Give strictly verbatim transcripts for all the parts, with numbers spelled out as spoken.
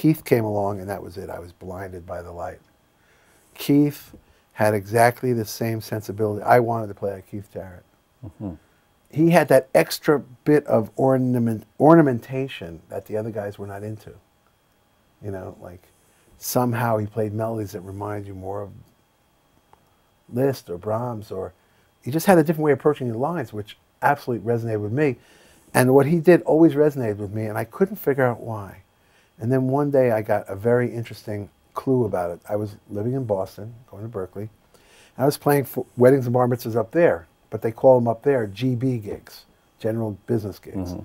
Keith came along and that was it. I was blinded by the light. Keith had exactly the same sensibility. I wanted to play like Keith Jarrett. Mm-hmm. He had that extra bit of ornament, ornamentation that the other guys were not into. You know, like somehow he played melodies that remind you more of Liszt or Brahms, or he just had a different way of approaching the lines, which absolutely resonated with me. And what he did always resonated with me, and I couldn't figure out why. And then one day I got a very interesting clue about it. I was living in Boston, going to Berkeley, and I was playing for weddings and bar mitzvahs up there, but they call them up there G B gigs, general business gigs. Mm-hmm.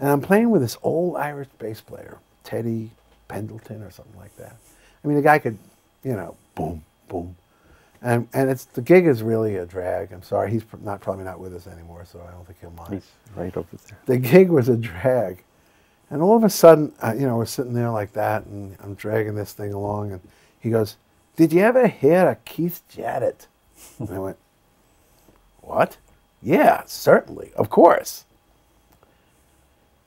And I'm playing with this old Irish bass player, Teddy Pendleton or something like that. I mean, the guy could, you know, boom, boom. And, and it's, the gig is really a drag. I'm sorry, he's not probably not with us anymore, so I don't think he'll mind. He's right over there. The gig was a drag. And all of a sudden, uh, you know, we're sitting there like that, and I'm dragging this thing along, and he goes, "Did you ever hear of Keith Jarrett?" And I went, "What? Yeah, certainly, of course."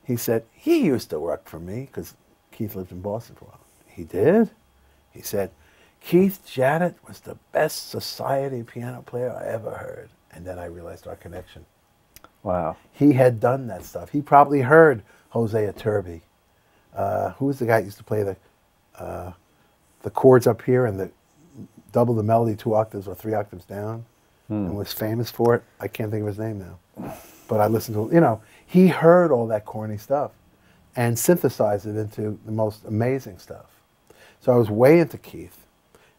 He said, "He used to work for me," because Keith lived in Boston for a while. "He did?" He said, "Keith Jarrett was the best society piano player I ever heard." And then I realized our connection. Wow. He had done that stuff. He probably heard Jose Iturbe. Uh, who was the guy that used to play the, uh, the chords up here and the double the melody two octaves or three octaves down? Hmm. And was famous for it. I can't think of his name now. But I listened to, you know, he heard all that corny stuff and synthesized it into the most amazing stuff. So I was way into Keith.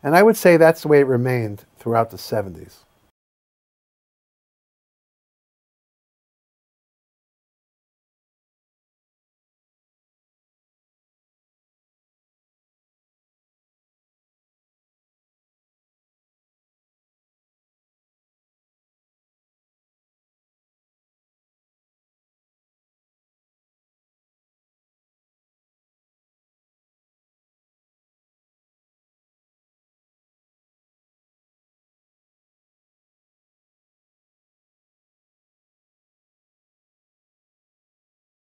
And I would say that's the way it remained throughout the seventies.